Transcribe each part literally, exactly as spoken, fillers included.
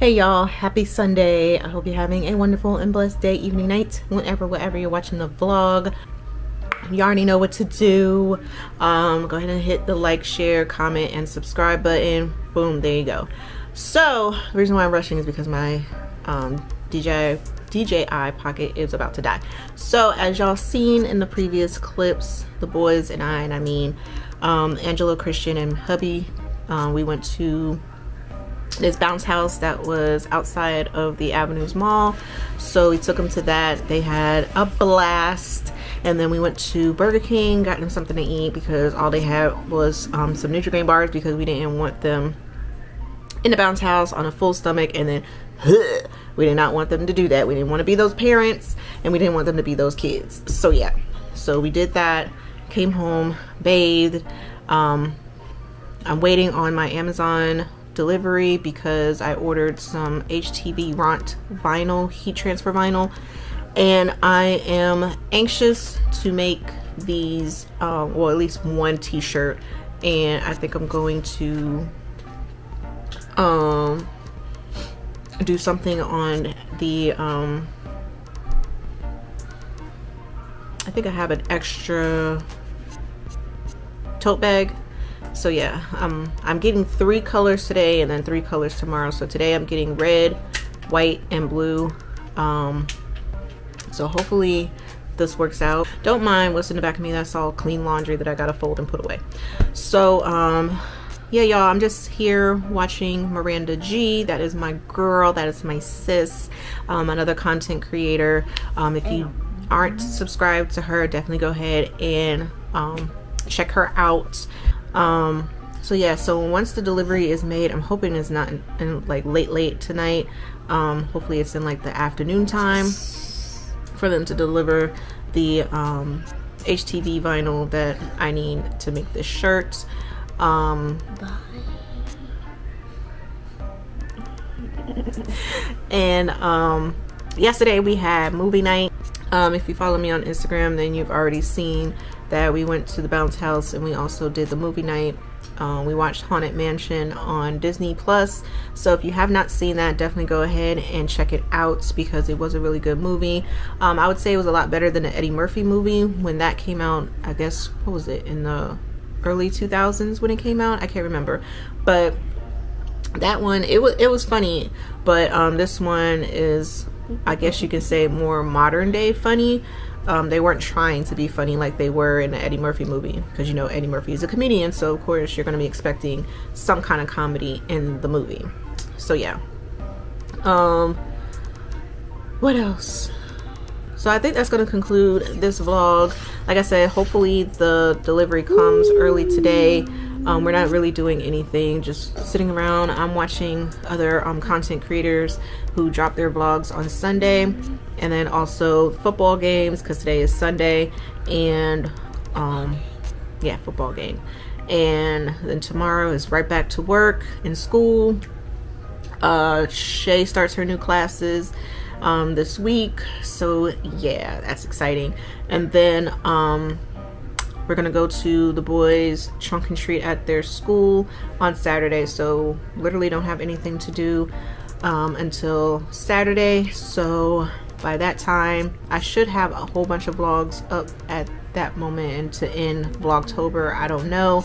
Hey y'all, happy Sunday. I hope you're having a wonderful and blessed day, evening, night, whenever, wherever you're watching the vlog. You already know what to do. Um, go ahead and hit the like, share, comment, and subscribe button. Boom, there you go. So, the reason why I'm rushing is because my um, D J I D J I Pocket is about to die. So as y'all seen in the previous clips, the boys and I, and I mean um, Angelo, Christian, and hubby, um, we went to this bounce house that was outside of the Avenues Mall. So we took them to that. They had a blast. And then we went to Burger King, got them something to eat because all they had was um, some Nutri-Grain bars because we didn't want them in the bounce house on a full stomach and then we did not want them to do that. We didn't want to be those parents and we didn't want them to be those kids. So yeah, so we did that, came home, bathed. um I'm waiting on my Amazon delivery because I ordered some H T V Ront vinyl, heat transfer vinyl, and I am anxious to make these, uh, well, at least one t-shirt, and I think I'm going to um do something on the um I think I have an extra tote bag. So yeah, um I'm getting three colors today and then three colors tomorrow. So today I'm getting red, white, and blue. Um so hopefully this works out. Don't mind what's in the back of me, that's all clean laundry that I gotta fold and put away. So um yeah, y'all, I'm just here watching Miranda G. That is my girl. That is my sis, um, another content creator. Um, if you aren't subscribed to her, definitely go ahead and um, check her out. Um, so yeah, so once the delivery is made, I'm hoping it's not in, in, like late, late tonight. Um, hopefully it's in like the afternoon time for them to deliver the um, H T V vinyl that I need to make this shirt. Um, and um, yesterday we had movie night. Um, if you follow me on Instagram, then you've already seen that we went to the bounce house and we also did the movie night. Um, we watched Haunted Mansion on Disney plus. So if you have not seen that, definitely go ahead and check it out because it was a really good movie. Um, I would say it was a lot better than the Eddie Murphy movie when that came out. I guess, what was it, in the early two thousands when it came out? I can't remember, but that one, it was it was funny, but um this one is, I guess you could say, more modern day funny. Um they weren't trying to be funny like they were in the Eddie Murphy movie, because you know Eddie Murphy is a comedian, so of course you're going to be expecting some kind of comedy in the movie. So yeah, um what else? So I think that's going to conclude this vlog. Like I said, hopefully the delivery comes early today. Um, we're not really doing anything, just sitting around. I'm watching other um, content creators who drop their vlogs on Sunday, and then also football games because today is Sunday, and um, yeah, football game. And then tomorrow is right back to work and school. Uh, Shay starts her new classes um this week, so yeah, that's exciting. And then um we're gonna go to the boys' trunk and treat at their school on Saturday, so literally don't have anything to do um until Saturday. So by that time I should have a whole bunch of vlogs up at that moment, and to end Vlogtober, I don't know.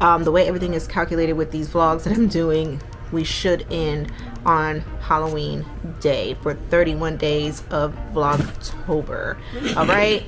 Um the way everything is calculated with these vlogs that I'm doing, we should end on Halloween day for thirty-one days of Vlogtober. All right.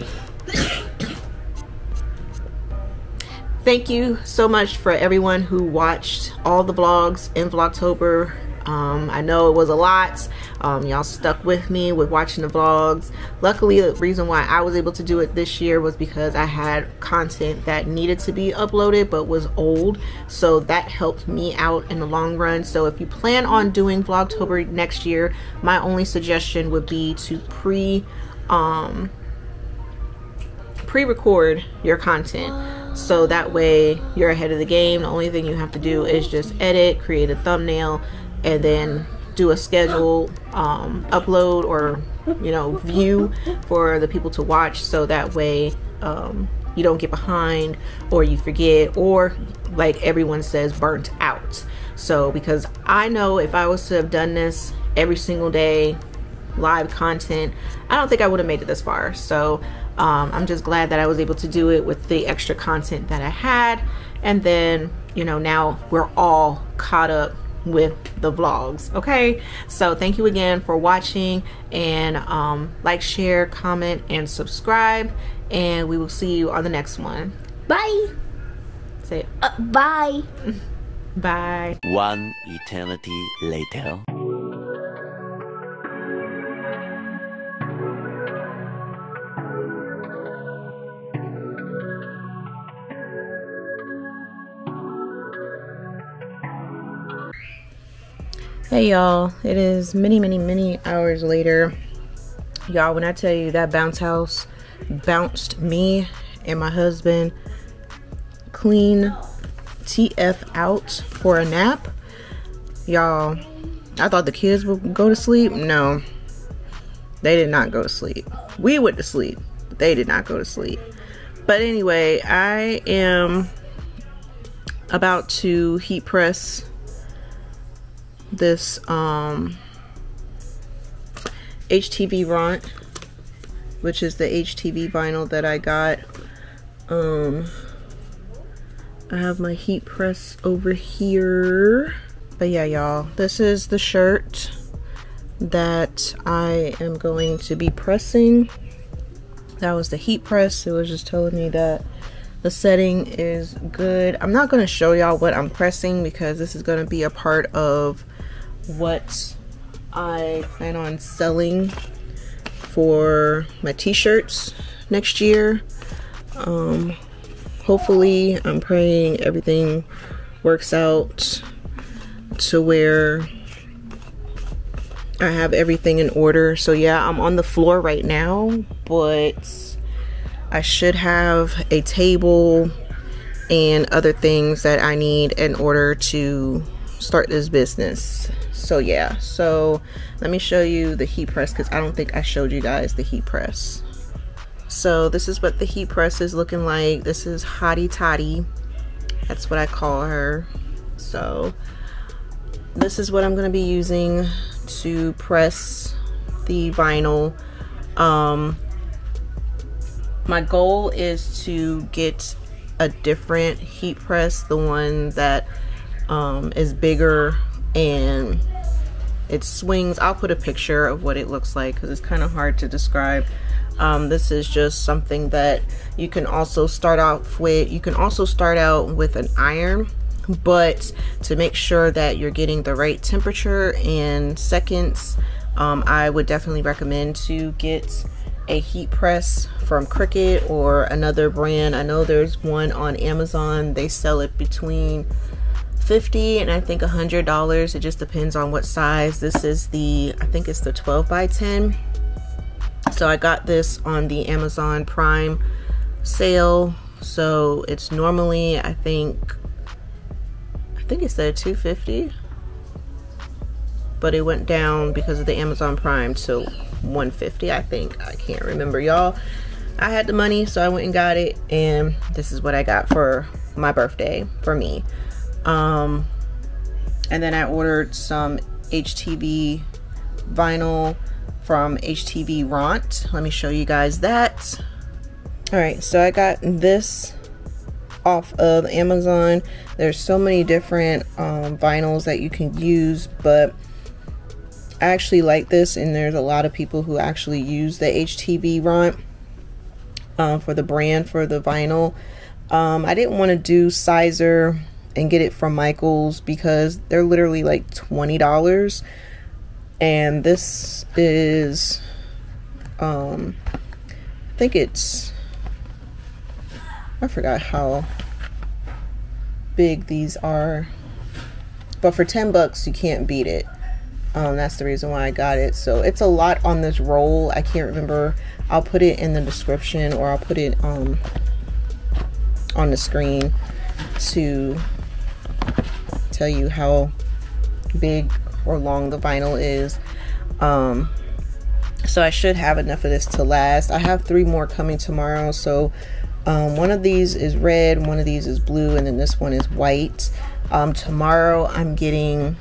Thank you so much for everyone who watched all the vlogs in Vlogtober. Um, I know it was a lot. Um, y'all stuck with me with watching the vlogs. Luckily, the reason why I was able to do it this year was because I had content that needed to be uploaded but was old, so that helped me out in the long run. So if you plan on doing Vlogtober next year, my only suggestion would be to pre um, pre-record your content, so that way you're ahead of the game. The only thing you have to do is just edit, create a thumbnail, and then do a scheduled um, upload, or you know, view for the people to watch, so that way um, you don't get behind or you forget, or like everyone says, burnt out. So because I know if I was to have done this every single day, live content, I don't think I would have made it this far. So um, I'm just glad that I was able to do it with the extra content that I had. And then, you know, now we're all caught up with the vlogs. Okay, so thank you again for watching, and um, like, share, comment, and subscribe, and we will see you on the next one. Bye. Say it. Uh, bye. Bye. One eternity later. Hey y'all, it is many many many hours later. Y'all, when I tell you that bounce house bounced me and my husband clean T F out for a nap, y'all. I thought the kids would go to sleep. No, they did not go to sleep. We went to sleep, they did not go to sleep. But anyway, I am about to heat press this um H T V Ront, which is the H T V vinyl that I got. um I have my heat press over here. But yeah y'all, this is the shirt that I am going to be pressing. That was the heat press. It was just telling me that the setting is good. I'm not going to show y'all what I'm pressing because this is going to be a part of what I plan on selling for my t-shirts next year. Um, hopefully, I'm praying everything works out to where I have everything in order. So yeah, I'm on the floor right now, but I should have a table and other things that I need in order to start this business. So yeah, so let me show you the heat press, because I don't think I showed you guys the heat press. So this is what the heat press is looking like. This is Hottie Toddy, that's what I call her. So this is what I'm going to be using to press the vinyl. um My goal is to get a different heat press, the one that um, is bigger and it swings. I'll put a picture of what it looks like because it's kind of hard to describe. Um, this is just something that you can also start off with. You can also start out with an iron, but to make sure that you're getting the right temperature in seconds, um, I would definitely recommend to get a heat press from Cricut or another brand. I know there's one on Amazon, they sell it between fifty and I think a hundred dollars. It just depends on what size. This is the, I think it's the twelve by ten. So I got this on the Amazon Prime sale, so it's normally, I think I think it's the two fifty, but it went down because of the Amazon Prime to one fifty, I think. I can't remember y'all. I had the money, so I went and got it, and this is what I got for my birthday for me. Um, and then I ordered some H T V vinyl from H T V Ront. Let me show you guys that. All right, so I got this off of Amazon. There's so many different um, vinyls that you can use, but I actually like this, and there's a lot of people who actually use the H T V Ront um, for the brand, for the vinyl. Um, I didn't want to do Sizer and get it from Michaels because they're literally like twenty dollars, and this is, um, I think it's, I forgot how big these are, but for ten bucks you can't beat it. Um, that's the reason why I got it. So it's a lot on this roll. I can't remember. I'll put it in the description, or I'll put it um, on the screen to tell you how big or long the vinyl is. Um, so I should have enough of this to last. I have three more coming tomorrow. So um, one of these is red, one of these is blue, and then this one is white. Um, tomorrow I'm getting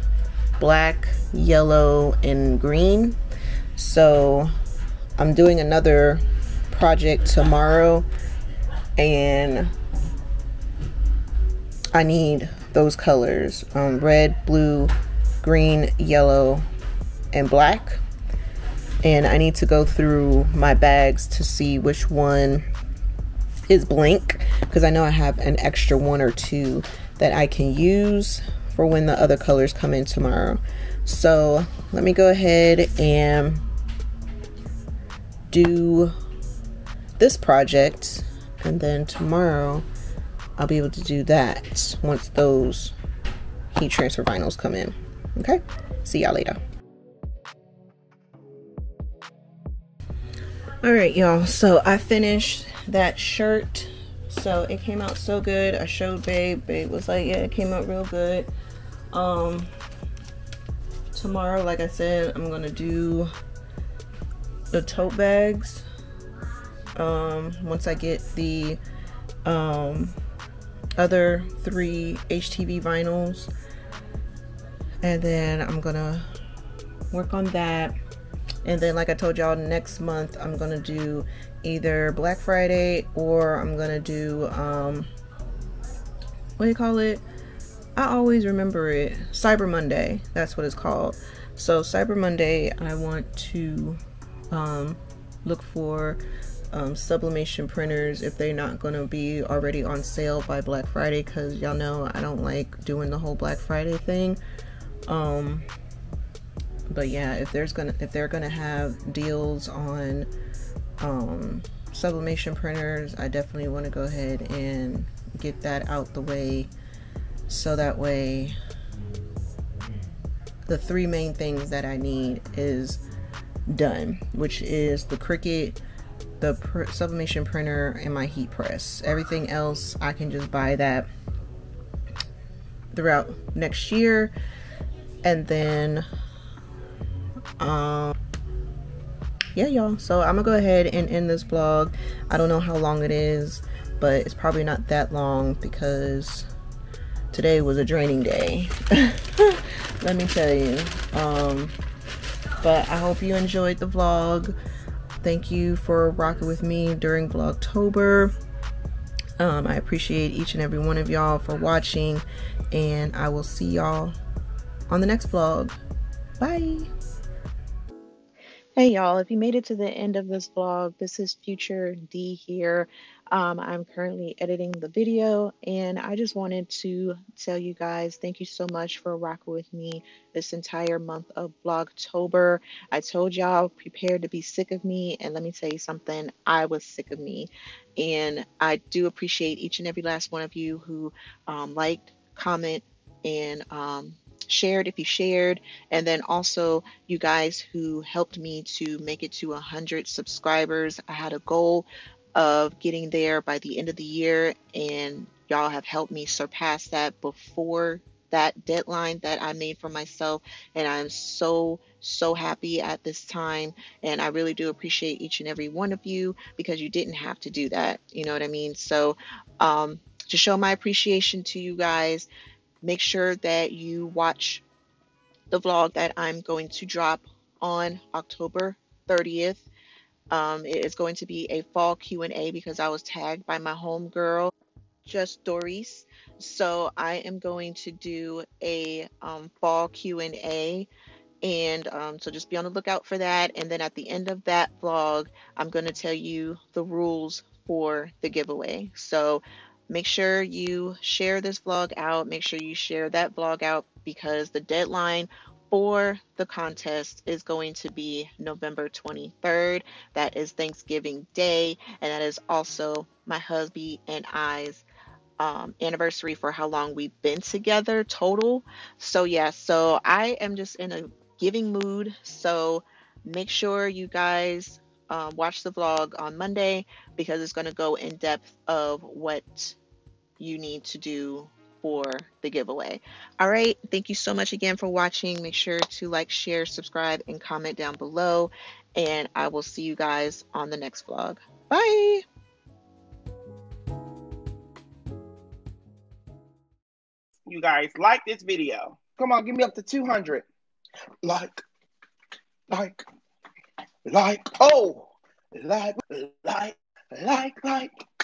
black, yellow, and green. So I'm doing another project tomorrow and I need those colors, um, red, blue, green, yellow, and black. And I need to go through my bags to see which one is blank, because I know I have an extra one or two that I can use for when the other colors come in tomorrow. So let me go ahead and do this project, and then tomorrow I'll be able to do that once those heat transfer vinyls come in. Okay, see y'all later. All right, y'all, so I finished that shirt. So it came out so good. I showed babe, babe was like, yeah, it came out real good. Um, tomorrow, like I said, I'm gonna do the tote bags. Um, once I get the um, other three H T V vinyls, and then I'm gonna work on that. And then, like I told y'all, next month I'm gonna do either Black Friday or I'm gonna do um, what do you call it? I always remember it. Cyber Monday. That's what it's called. So Cyber Monday, I want to um, look for um, sublimation printers if they're not gonna be already on sale by Black Friday, because y'all know I don't like doing the whole Black Friday thing. Um, But yeah, if there's gonna if they're gonna have deals on um, sublimation printers, I definitely want to go ahead and get that out the way, so that way the three main things that I need is done, which is the Cricut, the pr sublimation printer, and my heat press. Everything else I can just buy that throughout next year, and then. Um yeah, y'all, so I'm gonna go ahead and end this vlog. I don't know how long it is, but it's probably not that long because today was a draining day. Let me tell you. Um but I hope you enjoyed the vlog. Thank you for rocking with me during Vlogtober. um I appreciate each and every one of y'all for watching, and I will see y'all on the next vlog. Bye. Hey y'all, if you made it to the end of this vlog, this is Future D here. Um, I'm currently editing the video, and I just wanted to tell you guys thank you so much for rocking with me this entire month of Vlogtober. I told y'all prepare to be sick of me, and let me tell you something, I was sick of me. And I do appreciate each and every last one of you who um, liked, comment, and um, shared if you shared, and then also you guys who helped me to make it to one hundred subscribers. I had a goal of getting there by the end of the year, and y'all have helped me surpass that before that deadline that I made for myself, and I'm so so happy at this time. And I really do appreciate each and every one of you, because you didn't have to do that, you know what I mean? So um to show my appreciation to you guys, make sure that you watch the vlog that I'm going to drop on October thirtieth. Um, it is going to be a fall Q and A because I was tagged by my homegirl, Jess Doris. So I am going to do a um, fall Q and A. And um, so just be on the lookout for that. And then at the end of that vlog, I'm going to tell you the rules for the giveaway. So make sure you share this vlog out. Make sure you share that vlog out, because the deadline for the contest is going to be November twenty-third. That is Thanksgiving Day, and that is also my husband and I's um, anniversary for how long we've been together total. So yeah, so I am just in a giving mood. So make sure you guys Uh, watch the vlog on Monday, because it's going to go in depth of what you need to do for the giveaway. All right, thank you so much again for watching. Make sure to like, share, subscribe, and comment down below, and I will see you guys on the next vlog. Bye. you guys. Like this video. Come on, give me up to two hundred. Like, like, like, oh, like, like, like, like.